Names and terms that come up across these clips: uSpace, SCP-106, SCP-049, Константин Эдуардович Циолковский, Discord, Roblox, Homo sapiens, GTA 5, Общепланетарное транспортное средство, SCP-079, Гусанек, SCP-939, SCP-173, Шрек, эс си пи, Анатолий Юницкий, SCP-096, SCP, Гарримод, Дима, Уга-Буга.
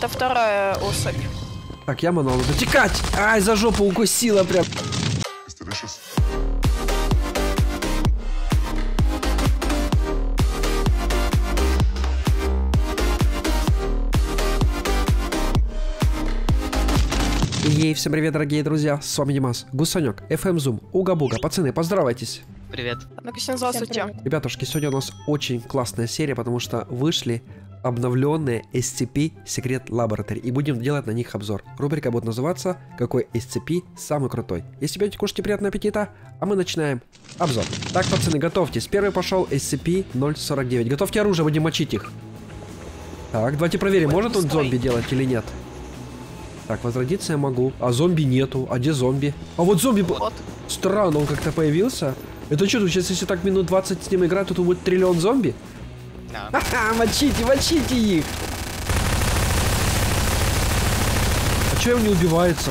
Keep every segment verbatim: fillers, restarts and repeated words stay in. Это вторая особь. Так, яма надо дотекать. Ай, за жопу укусила прям. Ей, всем привет, дорогие друзья, с вами Димас, Гусанек, эф эм Zoom, Уга-Буга. Пацаны, поздравайтесь. Привет. Ребятушки, сегодня у нас очень классная серия, потому что вышли обновленные эс си пи Secret Laboratory, и будем делать на них обзор. Рубрика будет называться «Какой эс си пи самый крутой?». Если будете кушать, приятного аппетита, а мы начинаем обзор. Так, пацаны, готовьтесь. Первый пошел эс си пи ноль сорок девять. Готовьте оружие, будем мочить их. Так, давайте проверим, Ой, может он стой. зомби делать или нет. Так, возродиться я могу. А зомби нету. А где зомби? А вот зомби... Вот. Странно, он как-то появился. Это что, тут сейчас, если так минут двадцать с ним играть, то тут будет триллион зомби? Да. Ха-ха, мочите, мочите их! А че он не убивается?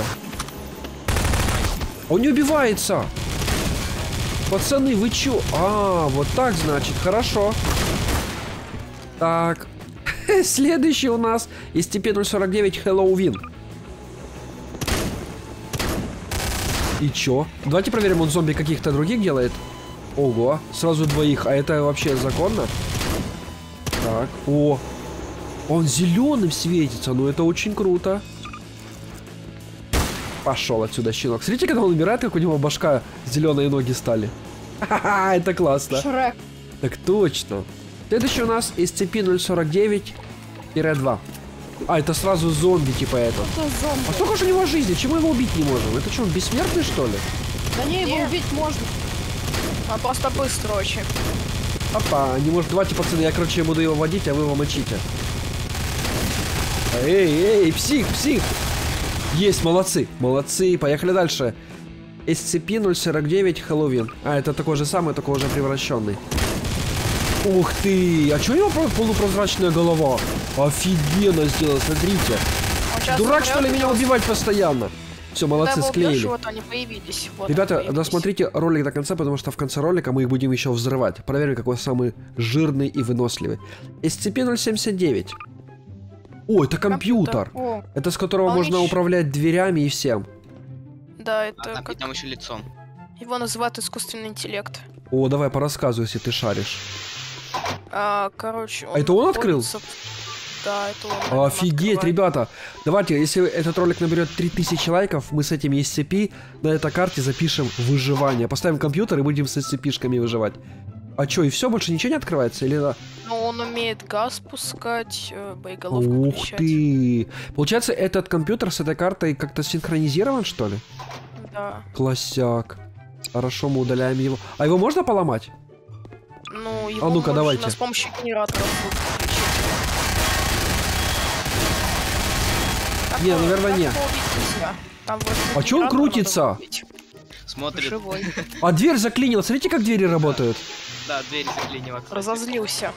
Он не убивается! Пацаны, вы че? А, вот так, значит, хорошо. Так. Следующий у нас эс си пи ноль сорок девять Хэллоуин. И чё? Давайте проверим, он зомби каких-то других делает. Ого, сразу двоих. А это вообще законно? Так, о. Он зеленым светится, ну это очень круто. Пошел отсюда, щенок. Смотрите, когда он умирает, как у него башка, зеленые ноги стали. Ха-ха, это классно. Шрек. Так точно. Следующий у нас эс си пи ноль сорок девять два. А, это сразу зомби, типа это. это зомби. А сколько же у него жизни? Чему его убить не можем? Это что, он бессмертный, что ли? Да не, его Нет. убить можно. А просто быстро очень. Опа, не может. Давайте, пацаны, я, короче, буду его водить, а вы его мочите. Эй, эй, псих, псих. Есть, молодцы, молодцы. Поехали дальше. эс си пи ноль сорок девять Хэллоуин. А, это такой же самый, такой уже превращенный. Ух ты! А чё у него полупрозрачная голова? Офигенно сделал, смотрите. Дурак, что ли, меня убивать постоянно? Все, молодцы, склеили. Ребята, досмотрите ролик до конца, потому что в конце ролика мы их будем еще взрывать. Проверим, какой самый жирный и выносливый. эс си пи ноль семьдесят девять. О, это компьютер. Это с которого можно управлять дверями и всем. Да, это... Там еще лицом. Его называют искусственный интеллект. О, давай, порассказывай, если ты шаришь. А, короче, он это он открыл? Да, это он. Офигеть, открывает. Ребята. Давайте, если этот ролик наберет три тысячи лайков, мы с этими эс си пи на этой карте запишем выживание. Поставим компьютер и будем с эс си пи-шками выживать. А чё, и все, больше ничего не открывается? Или... Ну, он умеет газ пускать, боеголовку Ух включать. ты! Получается, этот компьютер с этой картой как-то синхронизирован, что ли? Да. Классяк. Хорошо, мы удаляем его. А его можно поломать? Ну, его а ну-ка, давайте. С помощью генератора. Не, наверное, не. А чё он крутится? Смотрит. А дверь заклинила. Смотрите, как двери работают. Да, дверь заклинила. Разозлился.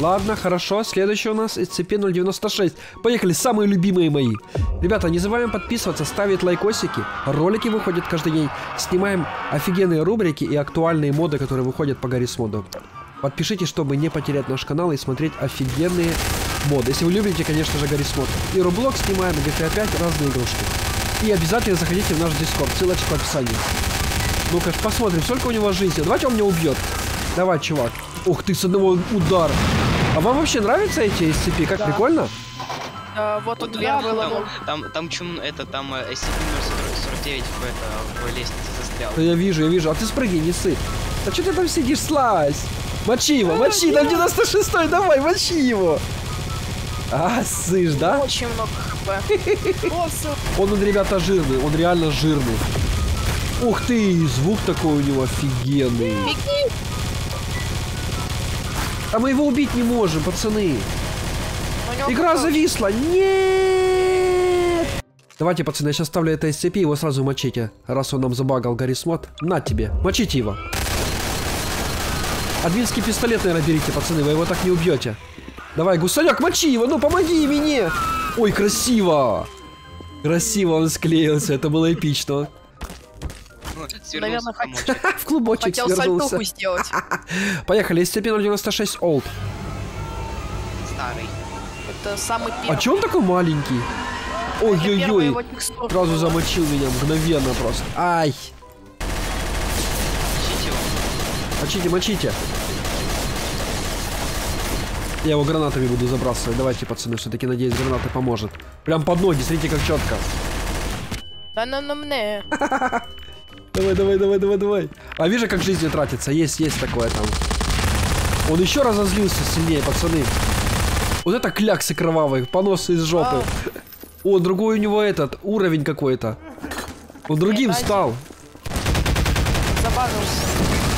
Ладно, хорошо. Следующий у нас эс си пи ноль девяносто шесть. Поехали, самые любимые мои. Ребята, не забываем подписываться, ставить лайкосики. Ролики выходят каждый день. Снимаем офигенные рубрики и актуальные моды, которые выходят по Гарримоду. Подпишитесь, чтобы не потерять наш канал и смотреть офигенные моды. Если вы любите, конечно же, Гарримод. И Roblox снимаем, джи ти эй пять, разные игрушки. И обязательно заходите в наш Discord. Ссылочка в описании. Ну-ка, посмотрим, сколько у него жизни. Давайте он меня убьет. Давай, чувак. Ух ты, с одного удара. А вам вообще нравятся эти эс си пи? Как да. прикольно? А, вот тут я выловил. Там, там, там это, там эс си пи ноль сорок девять в, в лестнице застрял. Да я вижу, я вижу. А ты спрыгни, не сыпь. А что ты там сидишь, слазь? Мочи его, мочи, там девяносто шестой, давай, мочи его. А, сышь, да? Очень много хп. Он, ребята, жирный, он реально жирный. Ух ты, звук такой у него офигенный. А мы его убить не можем, пацаны. Игра зависла. Нет. Давайте, пацаны, я сейчас ставлю это эс си пи, его сразу мочите. Раз он нам забагал Гарримод. На тебе. Мочите его. Адвинский пистолет, наверное, берите, пацаны. Вы его так не убьете. Давай, Гусанек, мочи его. Ну, помоги мне. Ой, красиво. Красиво он склеился. Это было эпично. Наверное, хотел... В клубочек хотел свернулся. Сальтуху сделать. Поехали, эс си пи ноль девяносто шесть Old. Старый. это самый первый. А че он такой маленький? Ой-ой-ой, сразу замочил меня, мгновенно просто. Ай! Мочите, мочите. Я его гранатами буду забрасывать. Давайте, пацаны, все-таки, надеюсь, гранаты поможет. Прям под ноги, смотрите, как четко. Да на мне. Давай, давай, давай, давай, давай. А вижу, как жизнь тратится. Есть, есть такое там. Он еще разозлился сильнее, пацаны. Вот это кляксы кровавые, поносы из жопы. О, другой у него этот, уровень какой-то. Он другим стал. Забавился.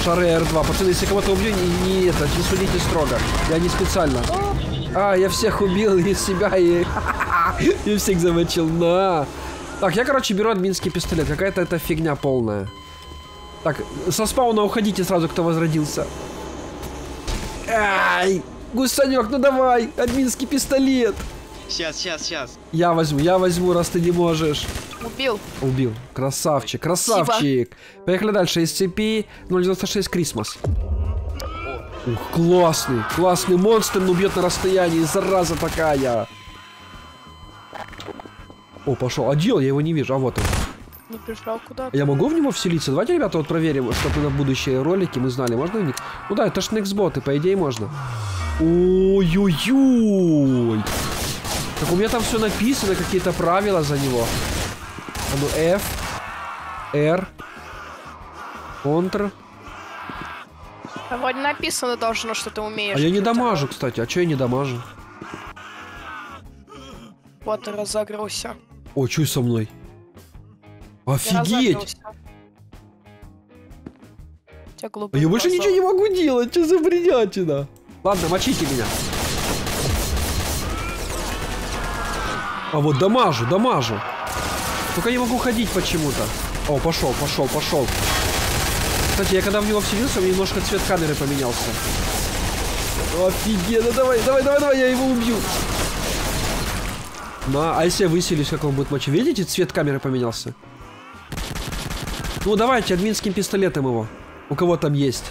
Шары эр два. Пацаны, если кого-то убью, не, не, это, не судите строго. Я не специально. А, я всех убил, и себя, и... и всех замочил. На. Так, я, короче, беру админский пистолет. Какая-то это фигня полная. Так, со спауна уходите сразу, кто возродился. Ай! Гусанек, ну давай! Админский пистолет! Сейчас, сейчас, сейчас. Я возьму, я возьму, раз ты не можешь. Убил. Убил. Красавчик, красавчик. Спасибо. Поехали дальше. эс си пи ноль девяносто шесть Крисмас. Ух, классный, классный монстр, но бьет на расстоянии. Зараза такая. О, пошел. А дел, я его не вижу. А вот он. Не пришел куда-то. Я могу в него вселиться? Давайте, ребята, вот проверим, чтобы на будущие ролики мы знали. Можно в них? Ну да, это ж некс-боты, по идее, можно. Ой-ой-ой. Так у меня там все написано, какие-то правила за него. А ну F, R, Ctrl. А вроде написано должно, что ты умеешь. А я не дамажу, кстати. А че я не дамажу? Вот и разогрелся. О, чуй со мной. Офигеть! А я больше ничего не могу делать, что за бредятина? Ладно, мочите меня. А вот дамажу, дамажу. Только не могу ходить почему-то. О, пошел, пошел, пошел. Кстати, я когда в него вселился, у меня немножко цвет камеры поменялся. Офигенно, давай, давай, давай, давай, я его убью. На, а если я выселюсь, как он будет мочи? Видите, цвет камеры поменялся? Ну, давайте админским пистолетом его. У кого там есть?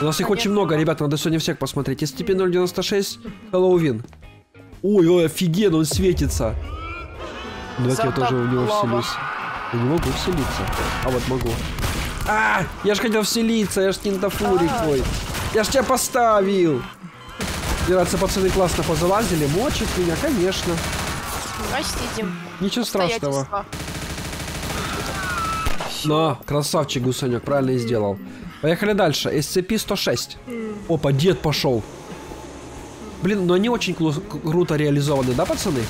У нас их Конечно. Очень много, ребята, надо сегодня всех посмотреть. эс си пи ноль девяносто шесть, Хэллоуин. Ой, ой, офигенно, он светится. Давайте я тоже в него вселюсь. Я не могу вселиться. А вот могу. А, я же хотел вселиться, я ж киндафурик твой. Я ж тебя поставил. Дираться, пацаны, классно позалазили. Мочит меня, конечно. Значит, идем. Ничего страшного. На, красавчик, Гусанек, правильно и сделал. Поехали дальше. эс си пи сто шесть. Опа, дед пошел. Блин, но они очень круто реализованы, да, пацаны?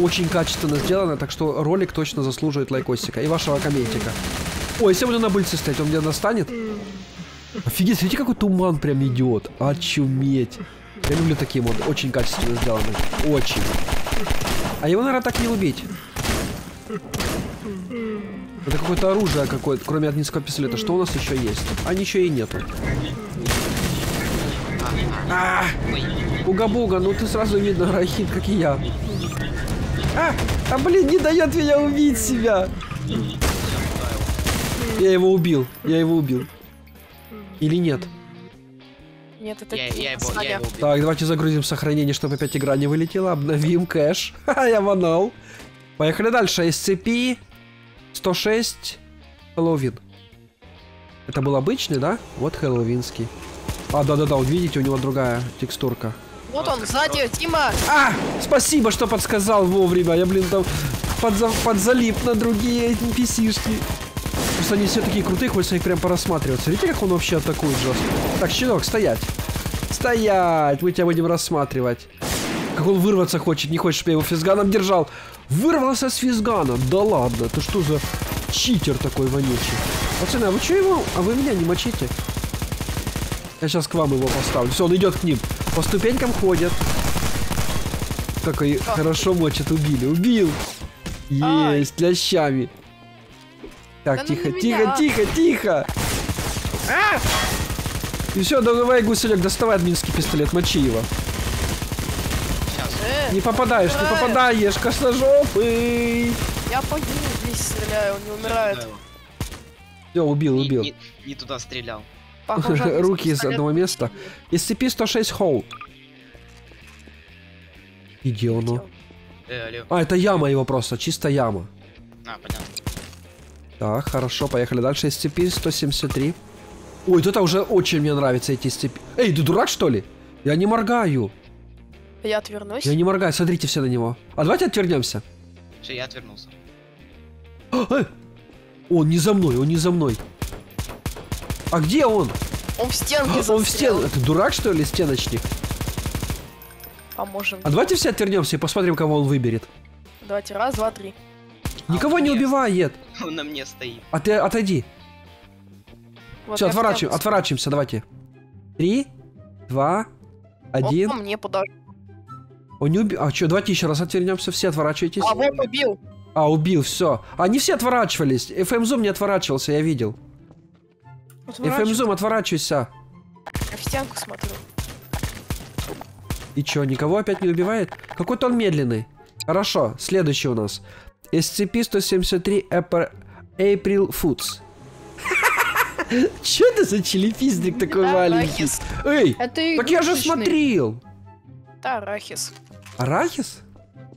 Очень качественно сделано, так что ролик точно заслуживает лайкосика и вашего комментика. Ой, если я буду на быльце стоять, он меня достанет? Офигеть, видите, какой туман прям идет. Очуметь. Я люблю такие моды, очень качественно сделаны. Очень. А его, наверное, так не убить. Это какое-то оружие какое-то, кроме админского пистолета. Что у нас еще есть? А ничего и нету. А, Уга-Буга, ну ты сразу видно, рахит, как и я. А, а, блин, не дает меня убить себя. Я его убил, я его убил. Или нет? Нет, это я, я его, я его убил. Так, давайте загрузим сохранение, чтобы опять игра не вылетела. Обновим кэш. Ха-ха, я манал. Поехали дальше. эс си пи сто шесть Хэллоуин. Это был обычный, да? Вот хэллоуинский. А, да-да-да, вот видите, у него другая текстурка. Вот он, сзади, Дима! А, спасибо, что подсказал вовремя. Я, блин, там подза подзалип на другие эн пи си-шки. Просто они все такие крутые, хочется их прям порассматриваться. Видите, как он вообще атакует жестко? Так, щенок, стоять. Стоять, мы тебя будем рассматривать. Как он вырваться хочет, не хочешь, чтобы я его физганом держал. Вырвался с физгана, да ладно, ты что за читер такой вонючий? Пацаны, а вы что его, а вы меня не мочите? Я сейчас к вам его поставлю. Все, он идет к ним. По ступенькам ходит. Как и хорошо мочит. Убили. Убил. Есть. Лящами. Так, да тихо, тихо, тихо, тихо. А! И все, давай, Гусенек, доставай админский пистолет. Мочи его. Сейчас. Не попадаешь, не попадаешь. Косложопый. Я погиб здесь, стреляю. Он не умирает. Все, убил, убил. Не, не, не туда стрелял. Похоже, руки из одного места. эс си пи сто шесть Холл. И где оно? А, это яма его просто, чисто яма. А, понятно. Так, хорошо, поехали дальше. эс си пи сто семьдесят три. Ой, это уже очень мне нравится эти эс си пи. Эй, ты дурак, что ли? Я не моргаю. Я отвернусь. Я не моргаю, смотрите все на него. А давайте отвернемся. Все, я отвернулся. А, э! Он не за мной, он не за мной. А где он? Он в стенке. А, он в стен. Это дурак, что ли, стеночник? Поможем. А давайте все отвернемся и посмотрим, кого он выберет. Давайте, раз, два, три. Никого а не мне... убивает. Он на мне стоит. А ты отойди. Вот все, отворачиваем, отворачиваемся, давайте. Три, два, один. Он мне подожди. Он не убил. А что, давайте еще раз отвернемся, все отворачивайтесь. А вот убил. А, убил, все. Они все отворачивались. эф эм зум не отворачивался, я видел. эф эм зум, отворачивайся. Я в стенку смотрю. И что, никого опять не убивает? Какой-то он медленный. Хорошо, следующий у нас. эс си пи сто семьдесят три April Foods. Че это за челефизник такой маленький? Эй, так я же смотрел. Да, арахис. Арахис?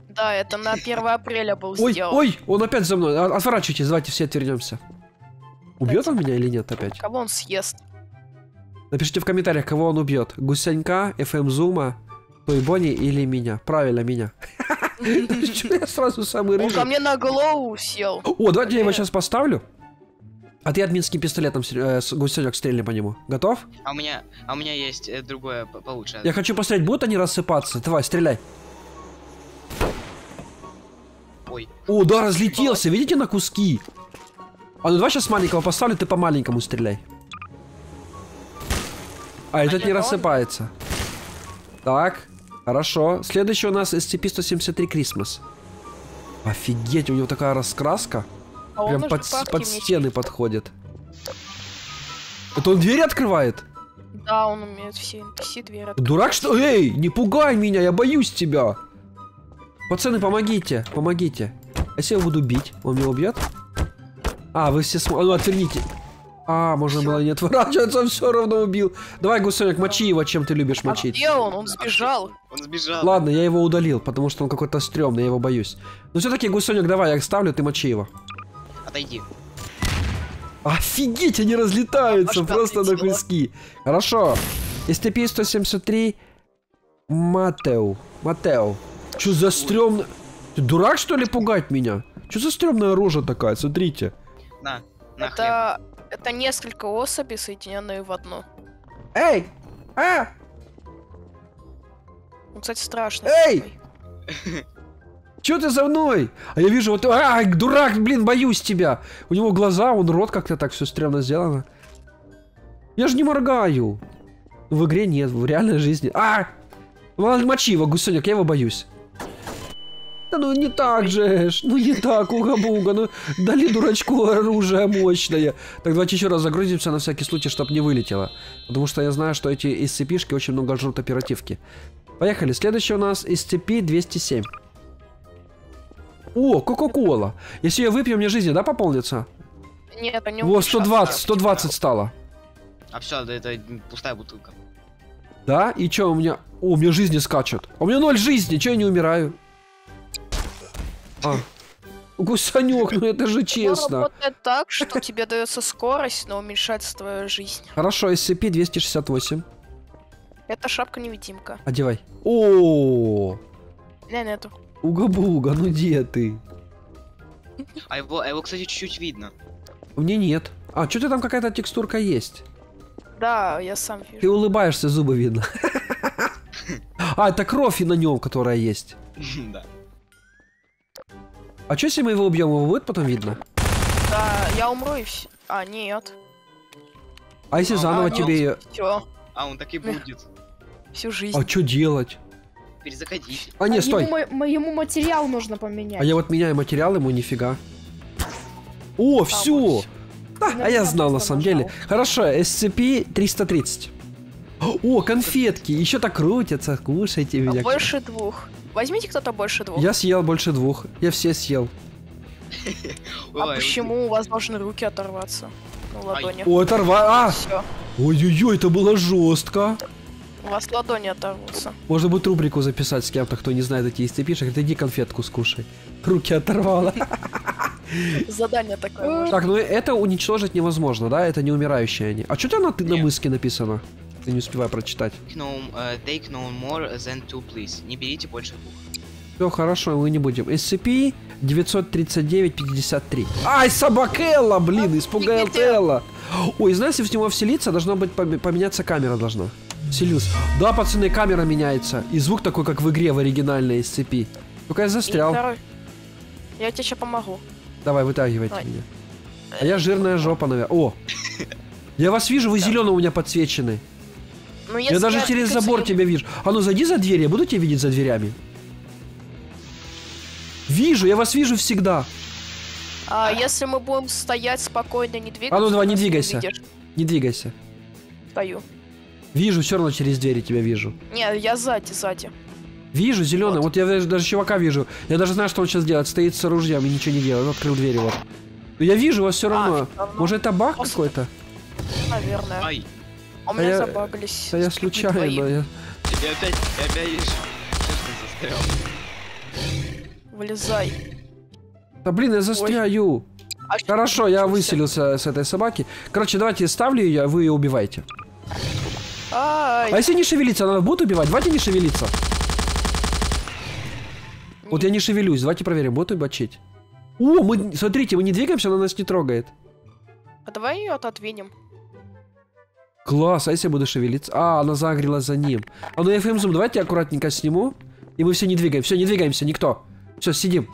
Да, это на первое апреля был сделан. Ой, он опять за мной. Отворачивайтесь, давайте все отвернемся. Убьет он меня или нет опять? Кого он съест? Напишите в комментариях, кого он убьет. Гусянька, эф эм зума, Тойбони или меня. Правильно, меня. Я сразу самый рыжий. Он ко мне на голову сел. О, давайте я его сейчас поставлю. А ты админским пистолетом, э, Гусенек, стрельни по нему. Готов? А у меня, а у меня есть э, другое получше. Я хочу посмотреть, будут они рассыпаться. Давай, стреляй. Ой. О, да, разлетелся. Видите, на куски. А ну давай сейчас маленького поставлю, ты по маленькому стреляй. А, а этот не он? Рассыпается. Так, хорошо. Следующий у нас эс си пи сто семьдесят три Christmas. Офигеть, у него такая раскраска. А прям под, под стены мечтает. Подходит. Это он двери открывает? Да, он умеет все, все двери открывать. Дурак, что? Эй, не пугай меня, я боюсь тебя. Пацаны, помогите, помогите. Если я буду бить, он меня убьет? А, вы все смотрите. Ну, отверните. А, можно было не отворачиваться, он все равно убил. Давай, Гусенек, мочи его, чем ты любишь мочить. А где он? Он сбежал. Он сбежал. Ладно, я его удалил, потому что он какой-то стрёмный, я его боюсь. Но все-таки, Гусенек, давай, я их ставлю, ты мочи его. Отойди. Офигеть, они разлетаются просто на куски. Хорошо. эс си пи сто семьдесят три Матео. Матео. Чё за стрёмно... Ты дурак, что ли, пугать меня? Чё за стрёмная рожа такая, смотрите. На, на это... это несколько особей, соединенные в одну. Эй! А! Он, кстати, страшный. Эй! Чё ты за мной? А я вижу, вот... Ай, дурак, блин, боюсь тебя. У него глаза, он рот как-то так все стрёмно сделано. Я же не моргаю. В игре нет, в реальной жизни. А! Мочи его, Гусенек, я его боюсь. Да ну не так же, ну не так, Уга-Буга, ну дали дурачку оружие мощное. Так, давайте еще раз загрузимся на всякий случай, чтобы не вылетело. Потому что я знаю, что эти эс си пи-шки очень много жрут оперативки. Поехали, следующий у нас эс си пи двести семь. О, кока-кола. Если я выпью, мне жизнь, да, пополнится? Нет, не улучшилось. О, сто двадцать, сто двадцать стало. А все, да, это пустая бутылка. Да? И что у меня... О, у меня жизни скачут. У меня ноль жизни, че я не умираю? А. Гусанек, ну это же честно. Это работает так, что тебе дается скорость, но уменьшается твоя жизнь. Хорошо, эс си пи двести шестьдесят восемь. Это шапка-невидимка. Одевай. О. Не, нету. Уга-Буга, ну где ты? А его, а его, кстати, чуть-чуть видно. Мне нет. А, что-то там какая-то текстурка есть. Да, я сам вижу. Ты улыбаешься, зубы видно. А, это кровь и на нем, которая есть. Да. А что, если мы его убьем, его будет потом видно? Да, я умру и все. А, нет. А если заново тебе... А, он так и будет. Всю жизнь. А что делать? Перезаходить. А, не, стой. Ему материал нужно поменять. А я вот меняю материал, ему нифига. О, все. А я знал, на самом деле. Хорошо, эс си пи триста тридцать. О, конфетки. Еще так крутятся. Кушайте меня. Больше двух. Возьмите кто-то больше двух. Я съел больше двух. Я все съел. А почему у вас должны руки оторваться? О, оторваться. Ой-ой-ой, это было жестко. У вас ладони оторвутся. Можно будет рубрику записать с кем-то, кто не знает эти эс си пи-шек. Иди конфетку скушай. Руки оторвала. Задание такое. Так, ну это уничтожить невозможно, да? Это не умирающие они. А что там на мыске написано? Ты не успевай прочитать. Take no more than two, please. Не берите больше двух. Все хорошо, мы не будем. эс си пи девятьсот тридцать девять пятьдесят три. Ай, собакелла, блин, испугал Телла. Ой, знаете, если в него вселиться, должно быть поменяться камера должна. Вселился. Да, пацаны, камера меняется. И звук такой, как в игре в оригинальной эс си пи. Только я застрял. Я тебе еще помогу. Давай, вытягивайте Давай. меня. А я жирная жопа, наверное. О! Я вас вижу, вы зеленым у меня подсвечены. Ну, я даже я через забор тебя вижу. А ну зайди за дверь, я буду тебя видеть за дверями. Вижу, я вас вижу всегда. А если мы будем стоять спокойно, не двигаться. А ну давай, не двигайся. Не, не двигайся. Стою. Вижу, все равно через двери тебя вижу. Не, я сзади, сзади. Вижу, зеленый. Вот. вот я даже, даже чувака вижу. Я даже знаю, что он сейчас делает. Стоит с оружием и ничего не делает. Он открыл дверь его. Но я вижу вас все равно. А, Может, это баг Просто... какой-то? Наверное. Ай. У меня а забаглись. Да я, я случайно. Я... я опять, я опять застрял. Вылезай. Да блин, я застряю. А Хорошо, я выселился с этой собаки. Короче, давайте я ставлю ее, а вы ее убиваете. Ай. А если не шевелиться, она будет убивать? Давайте не шевелиться. Не. Вот я не шевелюсь, давайте проверим, будет убачить. О, мы, смотрите, мы не двигаемся, она нас не трогает. А давай ее отодвинем. Класс, а если я буду шевелиться? А, она загрелась за ним. А ну эф эм зум, давайте я аккуратненько сниму. И мы все не двигаем, все, не двигаемся, никто. Все, сидим.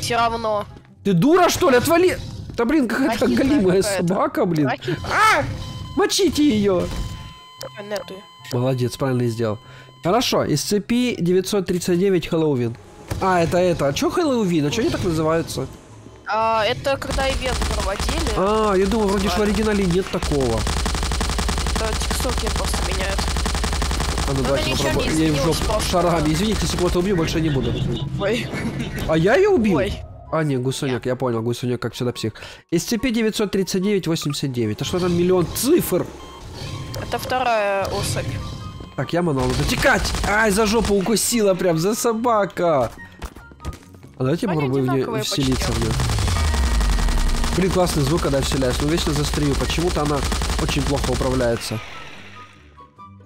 Все равно. Ты дура, что ли? Отвали! Да блин, какая-то голимая собака, блин. А! Мочите ее! Молодец, правильно сделал. Хорошо, эс си пи девятьсот тридцать девять Хэллоуин. А, это это. А что Хэллоуин? А что они так называются? А, это когда ивент проводили. А, я думал, вроде что в оригинале нет такого. Это текстовки просто меняют. А ну давайте попробуем. Я ее в жопу шарами. Извините, если кого-то убью, больше не буду. Ой. А я ее убил? Ой. А, не, Гусанек, я понял, Гусанек, как всегда, псих. эс си пи девятьсот тридцать девять восемьдесят девять. А что там миллион цифр? Это вторая особь. Так, я манал, надо текать! Ай, за жопу укусила прям, за собака! А давайте Они попробуем в нее вселиться почти. в нее. Блин, классный звук, когда я вселяюсь, но вечно застряю. Почему-то она очень плохо управляется.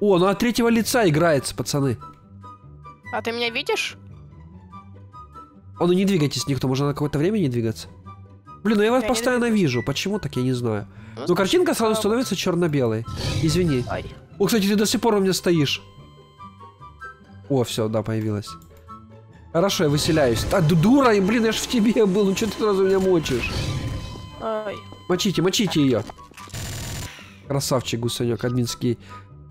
О, ну от третьего лица играется, пацаны. А ты меня видишь? А ну не двигайтесь никто, можно на какое-то время не двигаться. Блин, ну я вас я постоянно вижу, почему так, я не знаю. Ну, Но картинка сразу что... становится черно-белой. Извини. Ай. О, кстати, ты до сих пор у меня стоишь. О, все, да, появилась. Хорошо, я выселяюсь. А, дура, и блин, я ж в тебе был, ну что ты сразу меня мочишь? Ай. Мочите, мочите ее. Красавчик, Гусанек, админский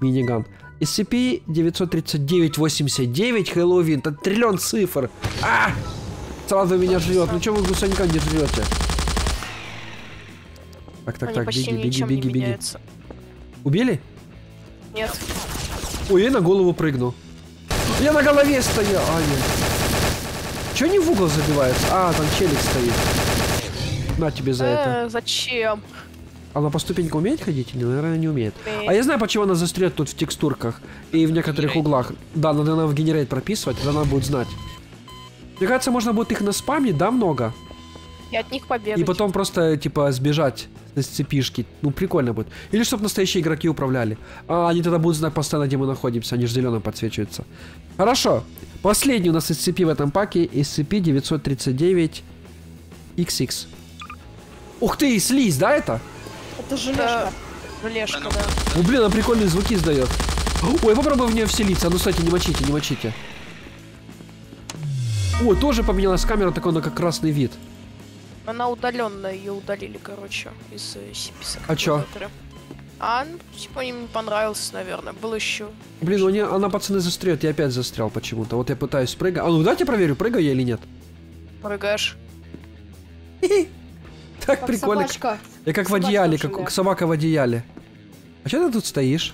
миниган. эс си пи девятьсот тридцать девять восемьдесят девять Хэллоуин, это триллион цифр. А! Сразу меня жрет. Ну что вы Гусанька не жрете? Так, так, Они так, беги, беги, беги, беги. Убили? Нет. Ой, я на голову прыгну. Я на голове стоял. А, нет. Че они в угол забиваются? А, там челик стоит. На тебе за э, это. Зачем? Она по ступенькам умеет ходить? Или, наверное, не умеет. Э. А я знаю, почему она застрет тут в текстурках и в некоторых Генерей. углах. Да, надо она в генерейт прописывать, тогда она будет знать. Мне кажется, можно будет их наспамить, да, много? И от них побегать. И потом просто, типа, сбежать с цепишки. Ну, прикольно будет. Или чтобы настоящие игроки управляли. А они тогда будут знать постоянно, где мы находимся. Они же зеленым подсвечиваются. Хорошо. Последний у нас эс си пи в этом паке. эс си пи девятьсот тридцать девять икс икс. Ух ты, слизь, да, это? Это желешка. Да. Желешка, да. Ну, блин, она прикольные звуки издает. Ой, попробуй в нее вселиться. Ну, кстати, не мочите, не мочите. О, тоже поменялась камера, такой она как красный вид. Она удаленная, ее удалили, короче, из эс си пи. А чё? А, ну, типа, им не понравилось, наверное. Было еще. Блин, ну, не, она, пацаны, застряет. Я опять застрял почему-то. Вот я пытаюсь прыгать. А ну, дайте проверю, прыгаю я или нет. Прыгаешь. Так прикольно. Я как в одеяле, как собака в одеяле. А чё ты тут стоишь?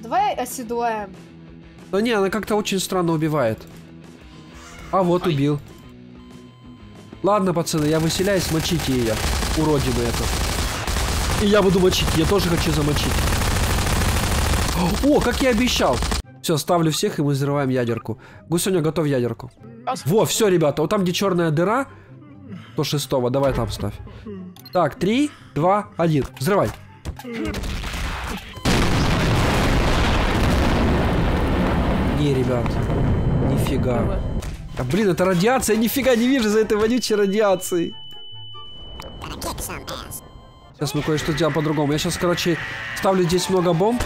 Давай оседлаем. Ну не, она как-то очень странно убивает. А вот Ой. убил. Ладно, пацаны, я выселяюсь, мочите ее. Уродина это. И я буду мочить, я тоже хочу замочить. О, как я обещал. Все, ставлю всех, и мы взрываем ядерку. Гусанек, готовь ядерку. Во, все, ребята, вот там, где черная дыра, сто шестого, давай там ставь. Так, три, два, один, взрывай. Не, ребят, нифига. А, блин, это радиация, я нифига не вижу за этой вонючей радиацией. Сейчас мы кое-что делаем по-другому. Я сейчас, короче, ставлю здесь много бомб.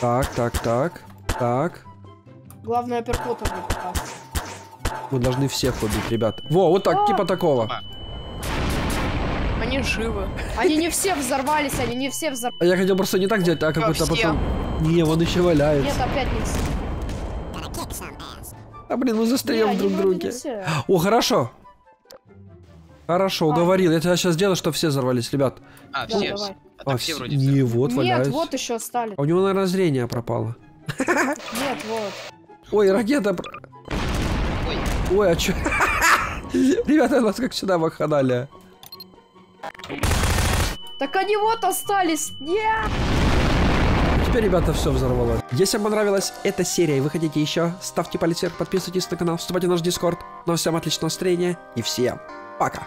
Так, так, так, так. Главное, перкота будет. Мы должны всех убить, ребят. Во, вот так, а! Типа такого. Они живы. Они не все взорвались, они не все взорвались. Я хотел просто не так делать, а какой-то потом... Не, он еще валяется. Нет, опять не все. А, блин, мы застряли друг в друге. О, хорошо. Хорошо, уговорил. Я тебя сейчас сделаю, что все взорвались, ребят. А, все, да, все. А, а, все вроде не, вот нет, валяются. Вот еще остались. А у него, наверное, зрение пропало. Нет, вот. Ой, ракета... Ой, Ой а чё? Ребята, нас как сюда ваханали. Так они вот остались. Нет! Теперь, ребята, все взорвало. Если вам понравилась эта серия и вы хотите еще, ставьте палец вверх, подписывайтесь на канал, вступайте в наш Discord. Ну, всем отличного настроения и всем пока!